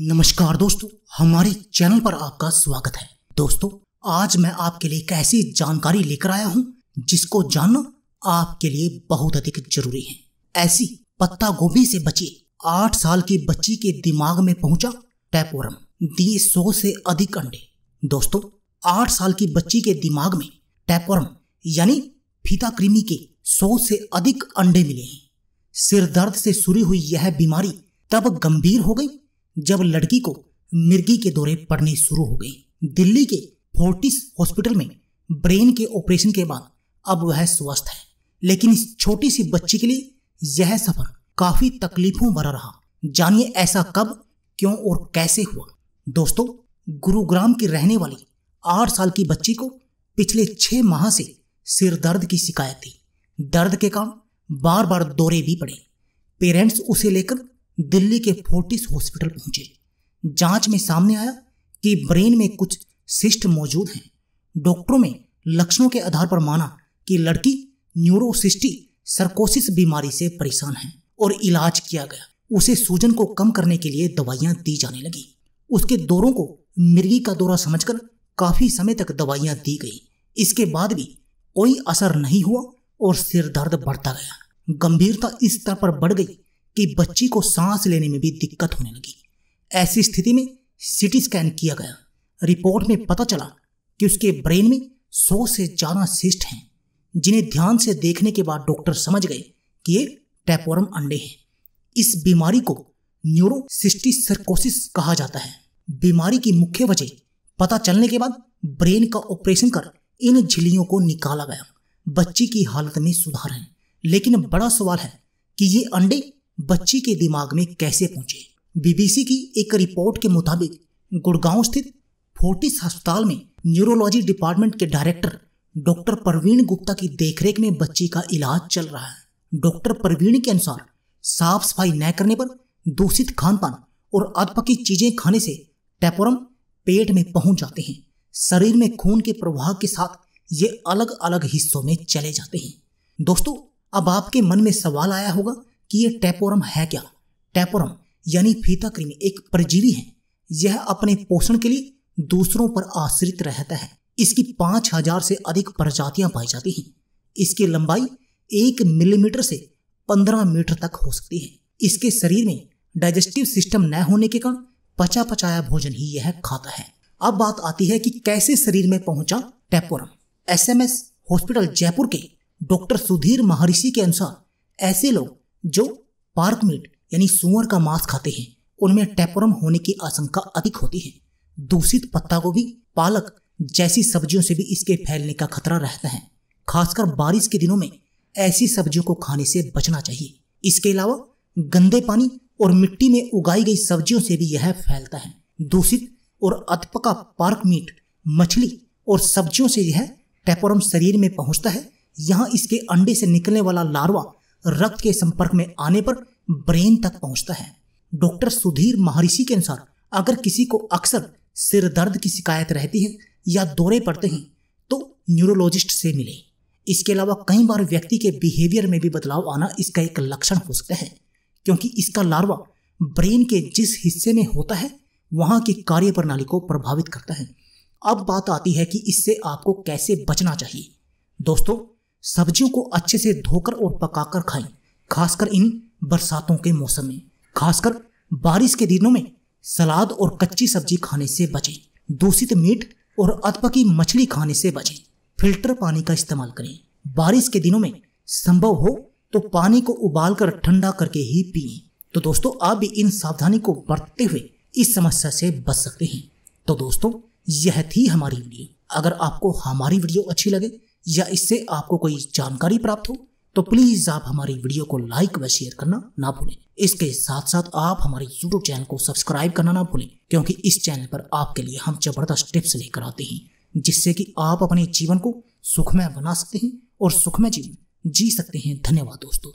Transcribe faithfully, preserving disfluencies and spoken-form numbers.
नमस्कार दोस्तों, हमारे चैनल पर आपका स्वागत है। दोस्तों, आज मैं आपके लिए एक ऐसी जानकारी लेकर आया हूं जिसको जानना आपके लिए बहुत अधिक जरूरी है। ऐसी पत्ता गोभी से बचिए। आठ साल की बच्ची के दिमाग में पहुंचा टैपवर्म, दिए सौ से अधिक अंडे। दोस्तों, आठ साल की बच्ची के दिमाग में टैपवर्म यानी फीता कृमि के सौ से अधिक अंडे मिले हैं। सिर दर्द से शुरू हुई यह बीमारी तब गंभीर हो गई जब लड़की को मिर्गी के दौरे पड़ने शुरू हो गए। दिल्ली के फोर्टिस हॉस्पिटल में ब्रेन के ऑपरेशन के बाद अब वह स्वस्थ है, लेकिन इस छोटी सी बच्ची के लिए यह सफर काफी तकलीफों भरा रहा। जानिए ऐसा कब, क्यों और कैसे हुआ। दोस्तों, गुरुग्राम की रहने वाली आठ साल की बच्ची को पिछले छह माह से सिर दर्द की शिकायत थी। दर्द के कारण बार बार दौरे भी पड़े। पेरेंट्स उसे लेकर दिल्ली के फोर्टिस हॉस्पिटल पहुंचे। जांच में सामने आया कि ब्रेन में कुछ सिस्ट मौजूद हैं। डॉक्टरों ने लक्षणों के आधार पर माना कि लड़की न्यूरोसिस्टिसर्कोसिस बीमारी से परेशान है और इलाज किया गया। उसे सूजन को कम करने के लिए दवाइयां दी जाने लगी। उसके दौरों को मिर्गी का दौरा समझकर काफी समय तक दवाइयां दी गई। इसके बाद भी कोई असर नहीं हुआ और सिर दर्द बढ़ता गया। गंभीरता इस तरह पर बढ़ गई कि बच्ची को सांस लेने में भी दिक्कत होने लगी। ऐसी स्थिति में सीटी स्कैन किया गया। रिपोर्ट में पता चला कि उसके ब्रेन में सौ से ज्यादा सिस्ट हैं, जिन्हें ध्यान से देखने के बाद डॉक्टर समझ गए कि ये टैपवर्म अंडे हैं। इस बीमारी को न्यूरोसिस्टिसर्कोसिस कहा जाता है। बीमारी की मुख्य वजह पता चलने के बाद ब्रेन का ऑपरेशन कर इन झिल्लियों को निकाला गया। बच्ची की हालत में सुधार है, लेकिन बड़ा सवाल है कि ये अंडे बच्ची के दिमाग में कैसे पहुंचे। बीबीसी की एक रिपोर्ट के मुताबिक गुड़गांव स्थित फोर्टिस अस्पताल में न्यूरोलॉजी डिपार्टमेंट के डायरेक्टर डॉक्टर प्रवीण गुप्ता की देखरेख में बच्ची का इलाज चल रहा है। डॉक्टर प्रवीण के अनुसार साफ सफाई न करने पर, दूषित खान पान और अधपकी चीजें खाने से टैपवर्म पेट में पहुंच जाते हैं। शरीर में खून के प्रवाह के साथ ये अलग अलग हिस्सों में चले जाते हैं। दोस्तों, अब आपके मन में सवाल आया होगा कि ये टैपवर्म है क्या। टैपवर्म यानी फीता कृमि एक परजीवी है। यह अपने पोषण के लिए दूसरों पर आश्रित रहता है। इसकी पाँच हजार से अधिक प्रजातियां पाई जाती हैं। इसकी लंबाई एक मिलीमीटर से पंद्रह मीटर तक हो सकती है। इसके शरीर में डाइजेस्टिव सिस्टम न होने के कारण पचा पचाया भोजन ही यह खाता है। अब बात आती है कि कैसे शरीर में पहुंचा tapeworm. S M S hospital Jaipur के डॉक्टर सुधीर महर्षि के अनुसार ऐसे लोग जो पार्क मीट यानी सूअर का मांस खाते हैं, उनमें टैपवर्म होने की आशंका अधिक होती है। दूषित पत्ता गोभी, पालक जैसी सब्जियों से भी इसके फैलने का खतरा रहता है। खासकर बारिश के दिनों में ऐसी सब्जियों को खाने से बचना चाहिए। इसके अलावा गंदे पानी और मिट्टी में उगाई गई सब्जियों से भी यह फैलता है। दूषित और अधपका पार्क मीट, मछली और सब्जियों से यह टैपवर्म शरीर में पहुँचता है। यहाँ इसके अंडे से निकलने वाला लार्वा रक्त के संपर्क में आने पर ब्रेन तक पहुंचता है। डॉक्टर सुधीर महर्षि के अनुसार अगर किसी को अक्सर सिर दर्द की शिकायत रहती है या दौरे पड़ते हैं तो न्यूरोलॉजिस्ट से मिले। इसके अलावा कई बार व्यक्ति के बिहेवियर में भी बदलाव आना इसका एक लक्षण हो सकता है, क्योंकि इसका लार्वा ब्रेन के जिस हिस्से में होता है वहाँ की कार्य प्रणाली को प्रभावित करता है। अब बात आती है कि इससे आपको कैसे बचना चाहिए। दोस्तों, सब्जियों को अच्छे से धोकर और पकाकर खाएं, खासकर इन बरसातों के मौसम में। खासकर बारिश के दिनों में सलाद और कच्ची सब्जी खाने से बचें। दूषित मीट और अधपकी मछली खाने से बचें। फिल्टर पानी का इस्तेमाल करें। बारिश के दिनों में संभव हो तो पानी को उबालकर ठंडा करके ही पिएं। तो दोस्तों, आप भी इन सावधानी को बरतते हुए इस समस्या से बच सकते हैं। तो दोस्तों, यह थी हमारी वीडियो। अगर आपको हमारी वीडियो अच्छी लगे या इससे आपको कोई जानकारी प्राप्त हो तो प्लीज़ आप हमारी वीडियो को लाइक व शेयर करना ना भूलें। इसके साथ साथ आप हमारे यूट्यूब चैनल को सब्सक्राइब करना ना भूलें, क्योंकि इस चैनल पर आपके लिए हम जबरदस्त टिप्स लेकर आते हैं जिससे कि आप अपने जीवन को सुखमय बना सकते हैं और सुखमय जीवन जी सकते हैं। धन्यवाद दोस्तों।